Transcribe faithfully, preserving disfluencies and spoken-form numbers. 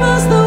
más.